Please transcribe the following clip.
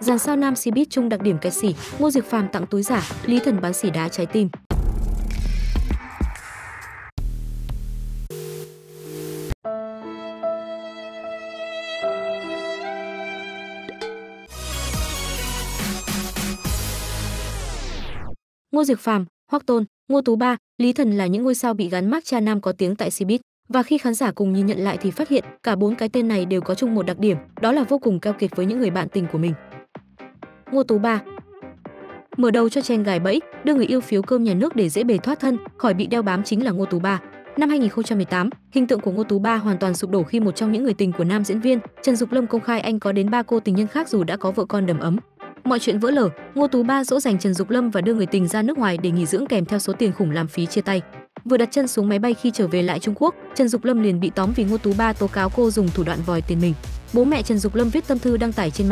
Dàn sao nam Cbiz chung đặc điểm kẹt xỉ, Ngô Diệc Phàm tặng túi giả, Lý Thần bán xỉ đá trái tim. Ngô Diệc Phàm, Hoắc Tôn, Ngô Tú Ba, Lý Thần là những ngôi sao bị gắn mác cha nam có tiếng tại Cbiz, và khi khán giả cùng nhìn nhận lại thì phát hiện cả bốn cái tên này đều có chung một đặc điểm, đó là vô cùng keo kiệt với những người bạn tình của mình. Ngô Tú Ba mở đầu cho trend gài bẫy, đưa người yêu phiếu cơm nhà nước để dễ bề thoát thân khỏi bị đeo bám chính là Ngô Tú Ba. Năm 2018, hình tượng của Ngô Tú Ba hoàn toàn sụp đổ khi một trong những người tình của nam diễn viên Trần Dục Lâm công khai anh có đến 3 cô tình nhân khác dù đã có vợ con đầm ấm. Mọi chuyện vỡ lở, Ngô Tú Ba dỗ dành Trần Dục Lâm và đưa người tình ra nước ngoài để nghỉ dưỡng kèm theo số tiền khủng làm phí chia tay. Vừa đặt chân xuống máy bay khi trở về lại Trung Quốc, Trần Dục Lâm liền bị tóm vì Ngô Tú Ba tố cáo cô dùng thủ đoạn vòi tiền mình. Bố mẹ Trần Dục Lâm viết tâm thư đăng tải trên mạng,